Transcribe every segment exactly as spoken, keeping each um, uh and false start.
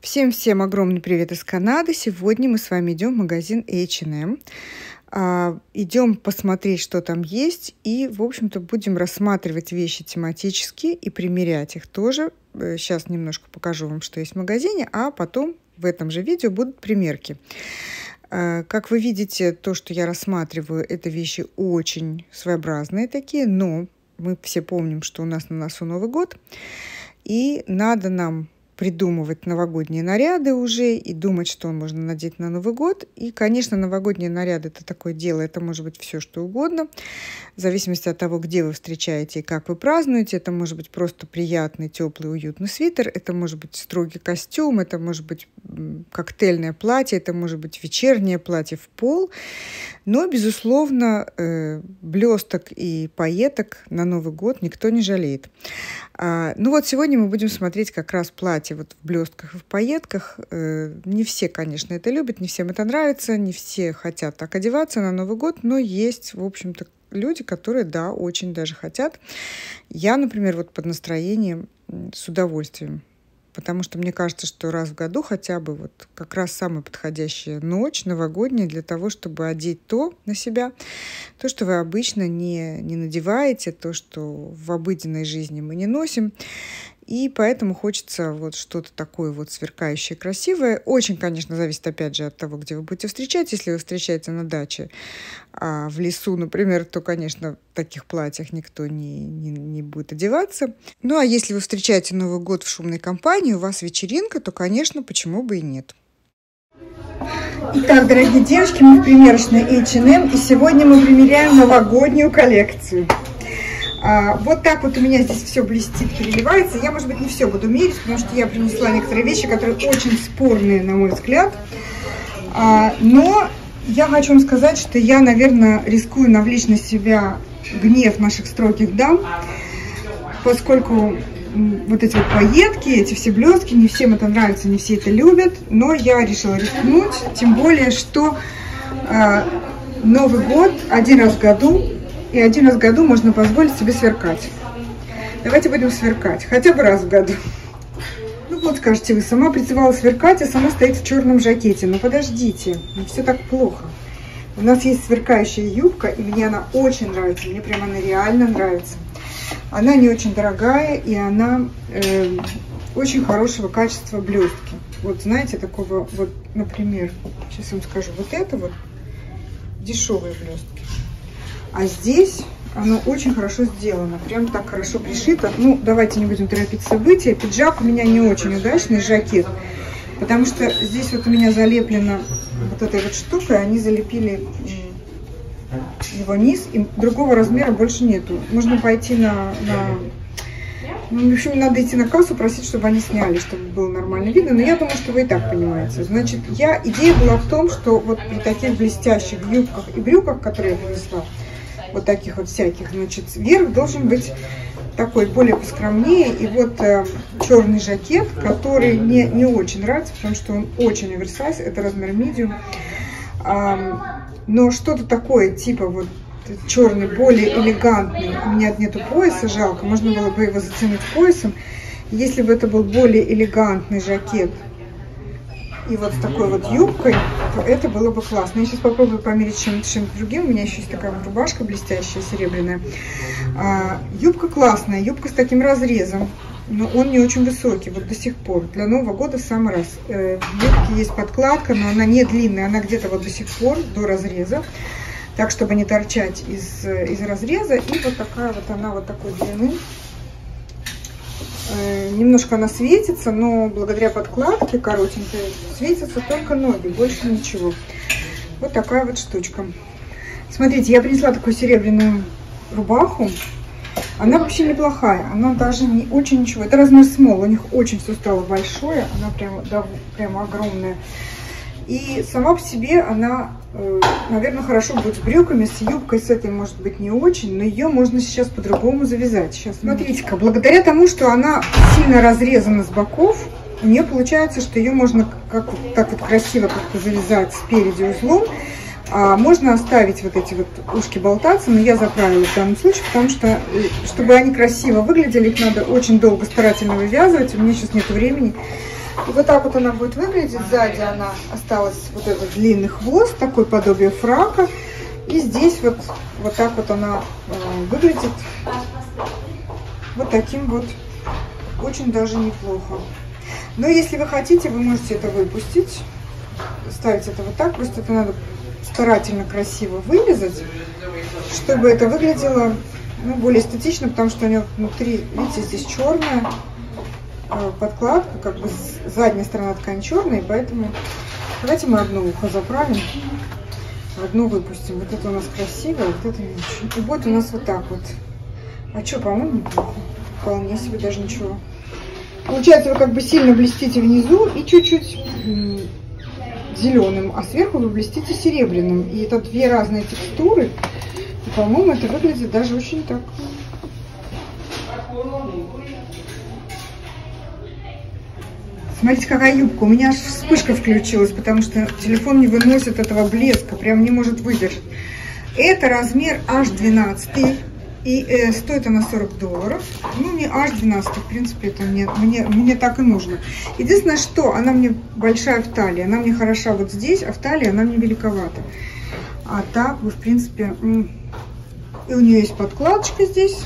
Всем-всем огромный привет из Канады. Сегодня мы с вами идем в магазин эйч энд эм. А, идем посмотреть, что там есть. И, в общем-то, будем рассматривать вещи тематически и примерять их тоже. Сейчас немножко покажу вам, что есть в магазине, а потом в этом же видео будут примерки. А, как вы видите, то, что я рассматриваю, это вещи очень своеобразные такие, но мы все помним, что у нас на носу Новый год. И надо нам придумывать новогодние наряды уже и думать, что можно надеть на Новый год. И, конечно, новогодние наряды – это такое дело, это может быть все, что угодно. В зависимости от того, где вы встречаете и как вы празднуете, это может быть просто приятный, теплый, уютный свитер, это может быть строгий костюм, это может быть коктейльное платье, это может быть вечернее платье в пол. Но, безусловно, блесток и пайеток на Новый год никто не жалеет. Ну вот сегодня мы будем смотреть как раз платье вот в блестках и в пайетках. Не все, конечно, это любят, не всем это нравится, не все хотят так одеваться на Новый год, но есть, в общем-то, люди, которые, да, очень даже хотят. Я, например, вот под настроением с удовольствием, потому что мне кажется, что раз в году хотя бы вот как раз самая подходящая ночь новогодняя для того, чтобы одеть то на себя, то, что вы обычно не, не надеваете, то, что в обыденной жизни мы не носим. И поэтому хочется вот что-то такое вот сверкающее, красивое. Очень, конечно, зависит, опять же, от того, где вы будете встречать. Если вы встречаете на даче, а в лесу, например, то, конечно, в таких платьях никто не, не, не будет одеваться. Ну, а если вы встречаете Новый год в шумной компании, у вас вечеринка, то, конечно, почему бы и нет. Итак, дорогие девочки, мы в примерочной эйч энд эм, и сегодня мы примеряем новогоднюю коллекцию. А, вот так вот у меня здесь все блестит, переливается. Я, может быть, не все буду мерить, потому что я принесла некоторые вещи, которые очень спорные, на мой взгляд. А, но я хочу вам сказать, что я, наверное, рискую навлечь на себя гнев наших строгих дам, поскольку вот эти вот пайетки, эти все блестки, не всем это нравится, не все это любят. Но я решила рискнуть, тем более, что а, Новый год один раз в году, и один раз в году можно позволить себе сверкать. Давайте будем сверкать. Хотя бы раз в году. Ну вот, скажете вы, сама призывала сверкать, а сама стоит в черном жакете. Но подождите, не все так плохо. У нас есть сверкающая юбка, и мне она очень нравится. Мне прям она реально нравится. Она не очень дорогая, и она э, очень хорошего качества блестки. Вот, знаете, такого, вот, например, сейчас вам скажу, вот это вот дешевые блестки. А здесь оно очень хорошо сделано, прям так хорошо пришито. Ну, давайте не будем торопить события. Пиджак у меня не очень удачный, жакет, потому что здесь вот у меня залеплена вот этой вот штукой, они залепили его низ, и другого размера больше нету. Можно пойти на... на... Ну, в общем, надо идти на кассу, просить, чтобы они сняли, чтобы было нормально видно. Но я думаю, что вы и так понимаете. Значит, я... идея была в том, что вот при таких блестящих юбках и брюках, которые я принесла, вот таких вот всяких, значит, верх должен быть такой более поскромнее. И вот э, черный жакет, который мне не очень нравится, потому что он очень оверсайз, это размер медиум. Эм, но что-то такое, типа вот черный, более элегантный. У меня нету пояса, жалко, можно было бы его затянуть поясом. Если бы это был более элегантный жакет и вот с такой вот юбкой, то это было бы классно. Я сейчас попробую померить чем-то чем другим. У меня еще есть такая вот рубашка блестящая, серебряная. А, юбка классная, юбка с таким разрезом, но он не очень высокий, вот до сих пор. Для Нового года в самый раз. Э, в юбке есть подкладка, но она не длинная, она где-то вот до сих пор, до разреза. Так, чтобы не торчать из, из разреза. И вот такая вот она, вот такой длины. Немножко она светится, но благодаря подкладке коротенькой светятся только ноги, больше ничего. Вот такая вот штучка. Смотрите, я принесла такую серебряную рубаху. Она вообще неплохая, она даже не очень ничего. Это размер смол, у них очень все стало большое, она прямо, да, прямо огромная. И сама по себе она, наверное, хорошо будет с брюками, с юбкой, с этой, может быть, не очень, но ее можно сейчас по-другому завязать. Сейчас, смотрите-ка, благодаря тому, что она сильно разрезана с боков, у нее получается, что ее можно как вот так вот красиво как-то завязать спереди узлом. А можно оставить вот эти вот ушки болтаться, но я заправила в данном случае, потому что, чтобы они красиво выглядели, их надо очень долго старательно вывязывать, у меня сейчас нет времени. И вот так вот она будет выглядеть. Сзади она осталась вот этот длинный хвост, такой подобие фрака. И здесь вот, вот так вот она э, выглядит. Вот таким вот. Очень даже неплохо. Но если вы хотите, вы можете это выпустить. Ставить это вот так. Просто это надо старательно красиво вырезать, чтобы это выглядело, ну, более эстетично, потому что у него внутри, видите, здесь черная подкладка, как бы задняя сторона ткани черная, поэтому давайте мы одно ухо заправим, одну выпустим. Вот это у нас красиво, вот это не очень. И будет у нас вот так вот. А что, по-моему, неплохо. Вполне себе, даже ничего. Получается, вы как бы сильно блестите внизу и чуть-чуть зеленым, а сверху вы блестите серебряным. И это две разные текстуры. И, по-моему, это выглядит даже очень так. Смотрите, какая юбка. У меня аж вспышка включилась, потому что телефон не выносит этого блеска. Прям не может выдержать. Это размер аш двенадцать. И э, стоит она сорок долларов. Ну, не аш двенадцать, в принципе, это мне, мне, мне так и нужно. Единственное, что она мне большая в талии. Она мне хороша вот здесь, а в талии она мне великовата. А так, в принципе... И у нее есть подкладочка здесь.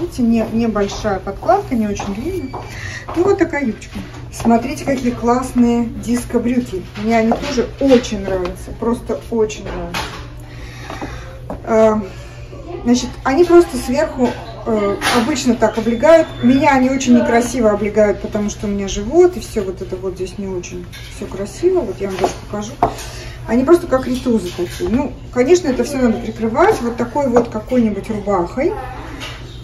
Видите, не, небольшая подкладка, не очень длинная. Ну, вот такая юбочка. Смотрите, какие классные диско-брюки. Мне они тоже очень нравятся. Просто очень нравятся. Значит, они просто сверху э, обычно так облегают. Меня они очень некрасиво облегают, потому что у меня живот, и все вот это вот здесь не очень все красиво. Вот я вам даже покажу. Они просто как ритузы такие. Ну, конечно, это все надо прикрывать вот такой вот какой-нибудь рубахой.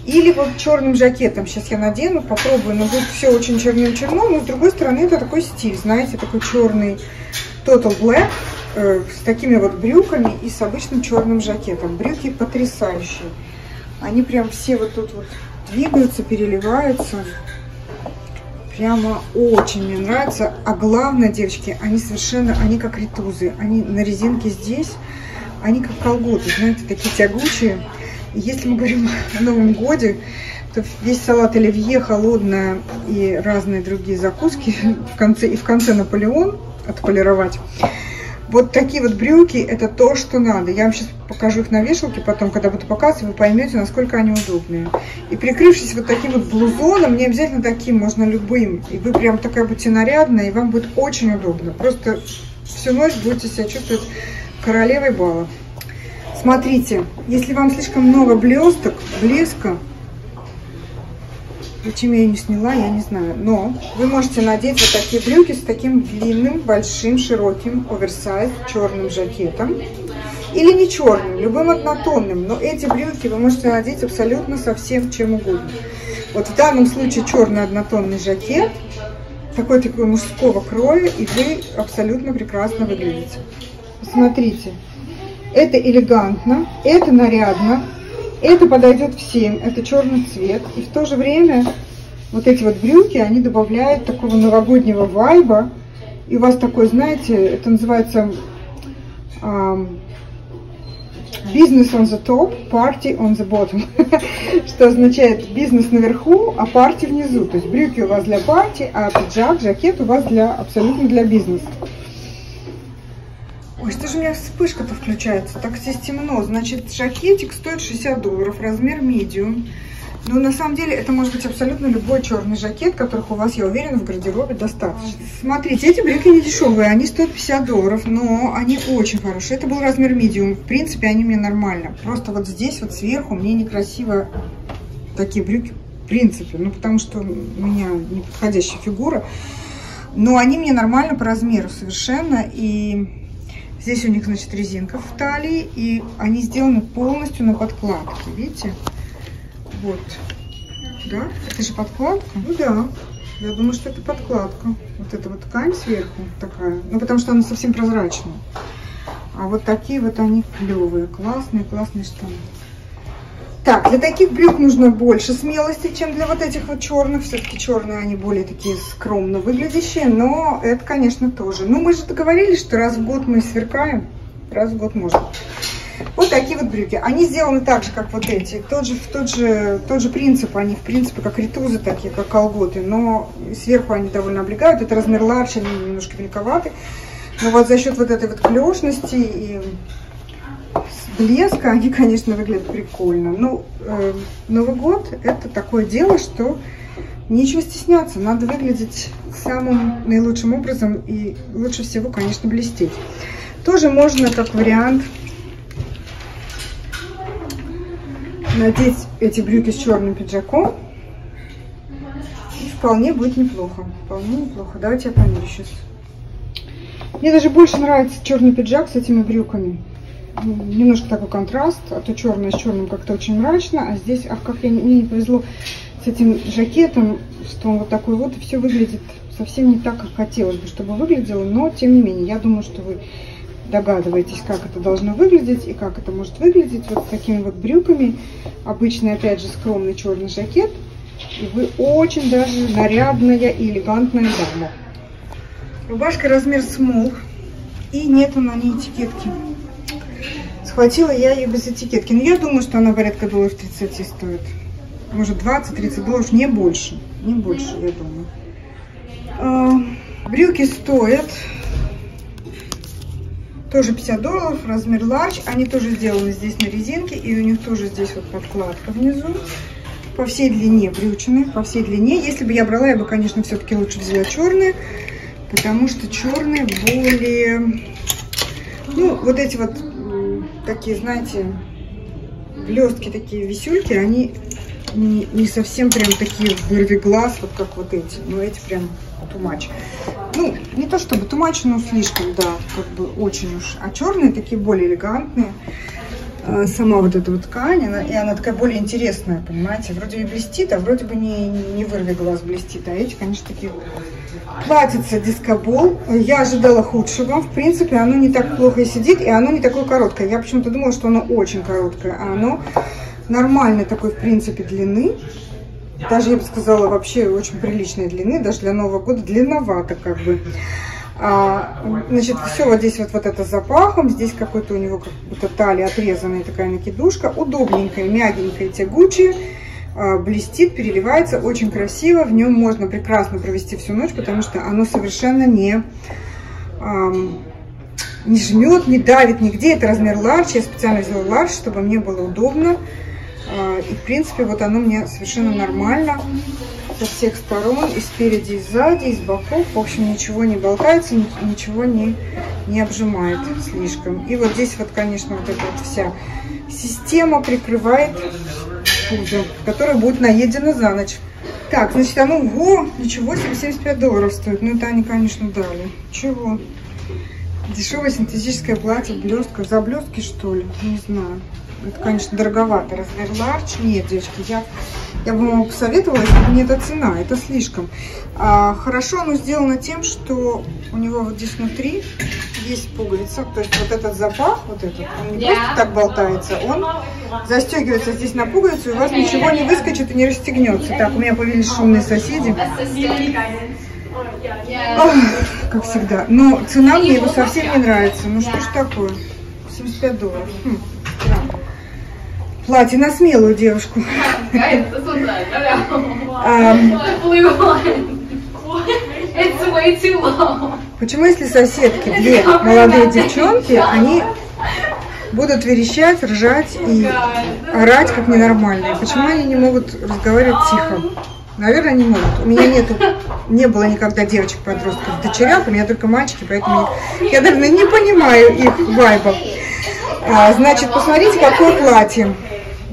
Или вот черным жакетом. Сейчас я надену, попробую. Но будет все очень черным-черно. Но с другой стороны, это такой стиль, знаете, такой черный Total Black. С такими вот брюками и с обычным черным жакетом. Брюки потрясающие. Они прям все вот тут вот двигаются, переливаются. Прямо очень мне нравится. А главное, девочки, они совершенно, они как ритузы. Они на резинке здесь, они как колготы, знаете, такие тягучие. И если мы говорим о Новом годе, то весь салат оливье, холодное и разные другие закуски. В конце, и в конце Наполеон отполировать. Вот такие вот брюки, это то, что надо. Я вам сейчас покажу их на вешалке, потом, когда буду показывать, вы поймете, насколько они удобные. И прикрывшись вот таким вот блузоном, не обязательно таким, можно любым. И вы прям такая будете нарядная, и вам будет очень удобно. Просто всю ночь будете себя чувствовать королевой бала. Смотрите, если вам слишком много блесток, блеска, зачем я ее не сняла, я не знаю. Но вы можете надеть вот такие брюки с таким длинным, большим, широким, оверсайз, черным жакетом. Или не черным, любым однотонным. Но эти брюки вы можете надеть абсолютно со всем, чем угодно. Вот в данном случае черный однотонный жакет. Такой-такой мужского кроя. И вы абсолютно прекрасно выглядите. Смотрите. Это элегантно, это нарядно. Это подойдет всем, это черный цвет. И в то же время вот эти вот брюки, они добавляют такого новогоднего вайба. И у вас такой, знаете, это называется um, business on the top, party on the bottom. Что означает бизнес наверху, а парти внизу. То есть брюки у вас для парти, а пиджак, жакет у вас для абсолютно для бизнеса. Ой, что же у меня вспышка-то включается? Так здесь темно. Значит, жакетик стоит шестьдесят долларов, размер медиум. Но на самом деле это может быть абсолютно любой черный жакет, которых у вас, я уверена, в гардеробе достаточно. Смотрите, эти брюки не дешевые, они стоят пятьдесят долларов, но они очень хорошие. Это был размер медиум, в принципе, они мне нормально. Просто вот здесь вот сверху мне некрасиво такие брюки, в принципе, ну потому что у меня неподходящая фигура. Но они мне нормально по размеру совершенно, и... Здесь у них, значит, резинка в талии, и они сделаны полностью на подкладке, видите? Вот. Да? Это же подкладка? Ну да. Я думаю, что это подкладка. Вот эта вот ткань сверху такая. Ну, потому что она совсем прозрачная. А вот такие вот они клевые, классные, классные штаны. Так, для таких брюк нужно больше смелости, чем для вот этих вот черных. Все-таки черные, они более такие скромно выглядящие, но это, конечно, тоже. Ну, мы же договорились, что раз в год мы сверкаем, раз в год можно. Вот такие вот брюки. Они сделаны так же, как вот эти. Тот же, тот же, тот же принцип. Они, в принципе, как ритузы такие, как колготы. Но сверху они довольно облегают. Это размер ларч, они немножко великоваты. Но вот за счет вот этой вот клешности и блеска они, конечно, выглядят прикольно. Но э, Новый год – это такое дело, что нечего стесняться. Надо выглядеть самым наилучшим образом и лучше всего, конечно, блестеть. Тоже можно, как вариант, надеть эти брюки с черным пиджаком. И вполне будет неплохо. Вполне неплохо. Давайте я померю сейчас. Мне даже больше нравится черный пиджак с этими брюками. Немножко такой контраст. А то черное с черным как-то очень мрачно. А здесь, ах, как я, мне не повезло с этим жакетом, что он вот такой вот. И все выглядит совсем не так, как хотелось бы, чтобы выглядело. Но, тем не менее, я думаю, что вы догадываетесь, как это должно выглядеть и как это может выглядеть вот с такими вот брюками. Обычный, опять же, скромный черный жакет. И вы очень даже нарядная и элегантная дама. Рубашка размер смол. И нету на ней этикетки. Схватила я ее без этикетки. Но я думаю, что она порядка долларов тридцать стоит. Может, двадцать-тридцать долларов, не больше. Не больше, я думаю. Брюки стоят тоже пятьдесят долларов, размер large. Они тоже сделаны здесь на резинке, и у них тоже здесь вот подкладка внизу. По всей длине брючины, по всей длине. Если бы я брала, я бы, конечно, все-таки лучше взяла черные, потому что черные более... Ну, вот эти вот такие, знаете, блестки, такие висюльки, они не, не совсем прям такие вырви глаз, вот как вот эти. Но эти прям тумач. Ну, не то чтобы тумач, но слишком, да, как бы очень уж. А черные такие более элегантные. А сама вот эта вот ткань, она, и она такая более интересная, понимаете. Вроде и блестит, а вроде бы не, не вырви глаз блестит. А эти, конечно, такие. Платьице дискобол. Я ожидала худшего. В принципе, оно не так плохо и сидит, и оно не такое короткое. Я почему-то думала, что оно очень короткое, а оно нормальной такой, в принципе, длины. Даже, я бы сказала, вообще очень приличной длины, даже для Нового года длинновато как бы. А, значит, все вот здесь вот, вот это с запахом, здесь какой-то у него как будто талия отрезанная такая накидушка, удобненькая, мягенькая, тягучая, а, блестит, переливается, очень красиво, в нем можно прекрасно провести всю ночь, потому что оно совершенно не... А, не жмет, не давит нигде, это размер large, я специально взяла large, чтобы мне было удобно. И, в принципе, вот оно мне совершенно нормально со всех сторон, и спереди, и сзади, и с боков. В общем, ничего не болтается, ничего не, не обжимает слишком. И вот здесь вот, конечно, вот эта вот вся система прикрывает пудру, которая будет наедена за ночь. Так, значит, оно, ого, ничего себе, семьдесят пять долларов стоит. Ну, это они, конечно, дали. Чего? Дешевое синтетическое платье, блестка, заблестки, что ли? Не знаю. Это, конечно, дороговато. Размер large. Нет, девочки, я, я бы вам посоветовала, если бы не эта цена, это слишком. А, хорошо оно сделано тем, что у него вот здесь внутри есть пуговица. То есть вот этот запах, вот этот, он не просто так болтается, он застегивается здесь на пуговицу, и у вас ничего не выскочит и не расстегнется. Так, у меня появились шумные соседи. Ох, как всегда. Но цена мне его совсем не нравится. Ну что ж такое? семьдесят пять долларов. Хм. Платье на смелую девушку. Почему, если соседки, две молодые девчонки, они будут верещать, ржать и орать как ненормальные? Почему они не могут разговаривать тихо? Наверное, не могут. У меня нету, не было никогда девочек-подростков в дочерях, у меня только мальчики, поэтому я, наверное, не понимаю их вайба. А, значит, посмотрите, какое платье.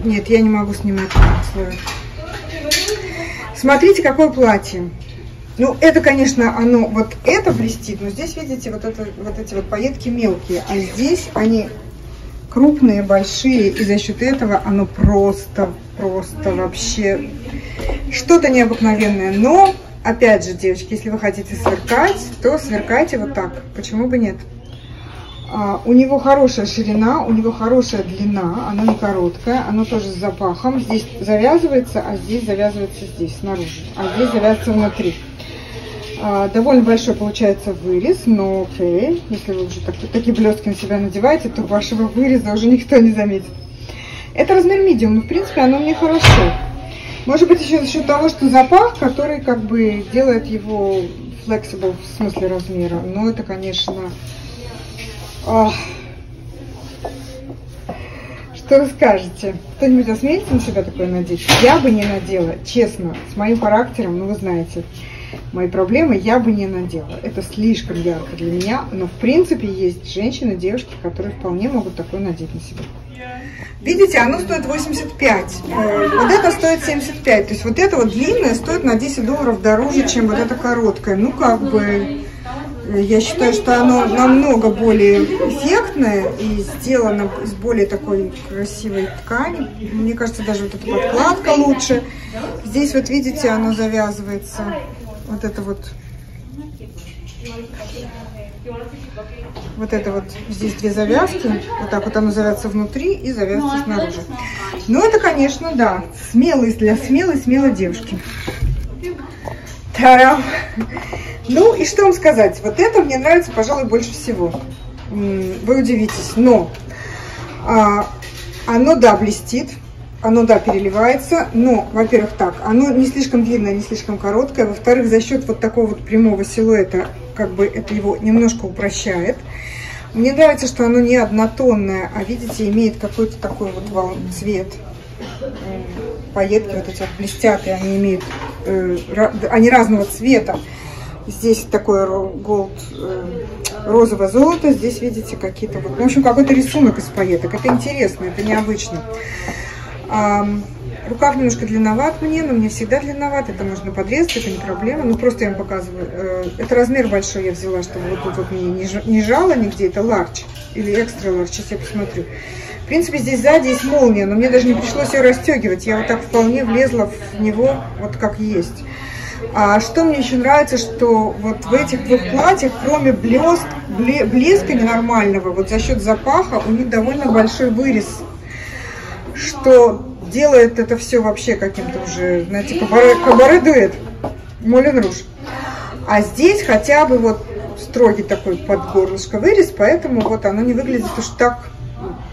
Нет, я не могу снимать. Смотрите, какое платье. Ну, это, конечно, оно вот это блестит, но здесь, видите, вот, это, вот эти вот пайетки мелкие, а здесь они крупные, большие, и за счет этого оно просто, просто вообще... Что-то необыкновенное, но, опять же, девочки, если вы хотите сверкать, то сверкайте вот так, почему бы нет. А, у него хорошая ширина, у него хорошая длина, оно не короткое, оно тоже с запахом. Здесь завязывается, а здесь завязывается здесь, снаружи, а здесь завязывается внутри. А, довольно большой получается вырез, но окей, если вы уже так, такие блестки на себя надеваете, то вашего выреза уже никто не заметит. Это размер медиум, но в принципе оно мне хорошо. Может быть еще за счет того, что запах, который как бы делает его flexible в смысле размера. Но это, конечно... Ох. Что вы скажете? Кто-нибудь осмелится на себя такое надеть? Я бы не надела, честно, с моим характером, ну вы знаете, мои проблемы, я бы не надела. Это слишком ярко для меня, но в принципе есть женщины, девушки, которые вполне могут такое надеть на себя. Видите, оно стоит восемьдесят пять, вот это стоит семьдесят пять, то есть вот это вот длинное стоит на десять долларов дороже, чем вот это короткое. Ну как бы... Я считаю, что оно намного более эффектное и сделано из более такой красивой ткани. Мне кажется, даже вот эта подкладка лучше. Здесь вот видите, оно завязывается. Вот это вот. Вот это вот. Здесь две завязки. Вот так вот оно завязывается внутри и завязывается снаружи. Ну это, конечно, да. Смелый для смелой, смелой девушки. Тарам! Ну и что вам сказать, вот это мне нравится, пожалуй, больше всего. Вы удивитесь, но а, оно, да, блестит, оно, да, переливается, но, во-первых, так, оно не слишком длинное, не слишком короткое, во-вторых, за счет вот такого вот прямого силуэта, как бы это его немножко упрощает. Мне нравится, что оно не однотонное, а, видите, имеет какой-то такой вот цвет. Пайетки вот эти вот блестят, и они имеют, э, они разного цвета. Здесь такое голд, розовое золото. Здесь, видите, какие-то... Вот, в общем, какой-то рисунок из пайеток. Это интересно, это необычно. А, рукав немножко длинноват мне, но мне всегда длинноват. Это можно подрезать, это не проблема. Ну, просто я вам показываю. Это размер большой я взяла, чтобы вот тут вот мне не жало нигде. Это ларч или экстра ларч. Сейчас я посмотрю. В принципе, здесь сзади есть молния, но мне даже не пришлось ее расстегивать. Я вот так вполне влезла в него, вот как есть. А что мне еще нравится, что вот в этих двух платьях, кроме блеск, блеска ненормального, вот за счет запаха у них довольно большой вырез, что делает это все вообще каким-то уже, знаете, кабаре-дуэт, Мулен Руж. А здесь хотя бы вот строгий такой под горлышко вырез, поэтому вот оно не выглядит уж так,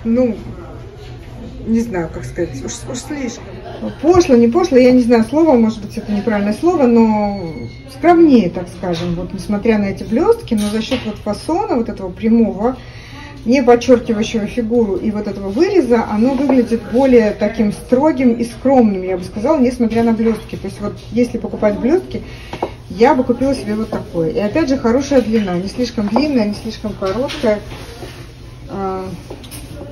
ну, не знаю, как сказать, уж, уж слишком. Пошло, не пошло, я не знаю слова, может быть, это неправильное слово, но скромнее, так скажем, вот несмотря на эти блестки, но за счет вот фасона, вот этого прямого, не подчеркивающего фигуру и вот этого выреза, оно выглядит более таким строгим и скромным, я бы сказала, несмотря на блестки. То есть вот если покупать блестки, я бы купила себе вот такое. И опять же, хорошая длина, не слишком длинная, не слишком короткая.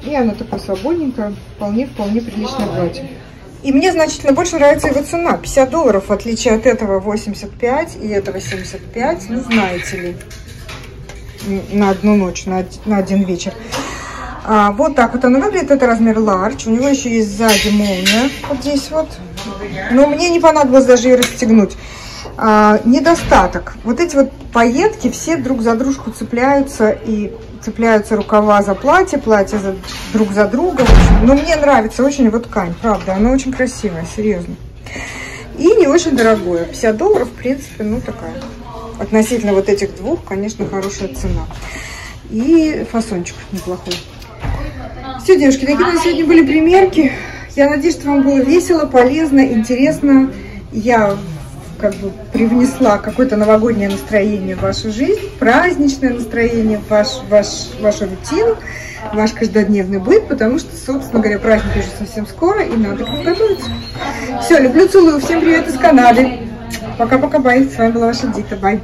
И оно такое свободненькое, вполне-вполне приличное платье. И мне значительно больше нравится его цена. пятьдесят долларов, в отличие от этого восемьдесят пять и этого семьдесят пять. Ну, знаете ли, на одну ночь, на, на один вечер. А, вот так вот оно выглядит. Это размер large. У него еще есть сзади молния. Вот здесь вот. Но мне не понадобилось даже ее расстегнуть. А, недостаток. Вот эти вот пайетки все друг за дружку цепляются и... цепляются рукава за платье, платье за, друг за друга. Но мне нравится очень его ткань, правда. Она очень красивая, серьезно. И не очень дорогое. пятьдесят долларов, в принципе, ну такая. Относительно вот этих двух, конечно, хорошая цена. И фасончик неплохой. Все, девушки, такие у нас сегодня были примерки. Я надеюсь, что вам было весело, полезно, интересно. Я... как бы привнесла какое-то новогоднее настроение в вашу жизнь, праздничное настроение, в ваш, ваш, вашу рутину, ваш каждодневный быт, потому что, собственно говоря, праздник уже совсем скоро, и надо к нему готовиться. Все, люблю, целую, всем привет из Канады. Пока-пока, бай. С вами была ваша Дита, бай.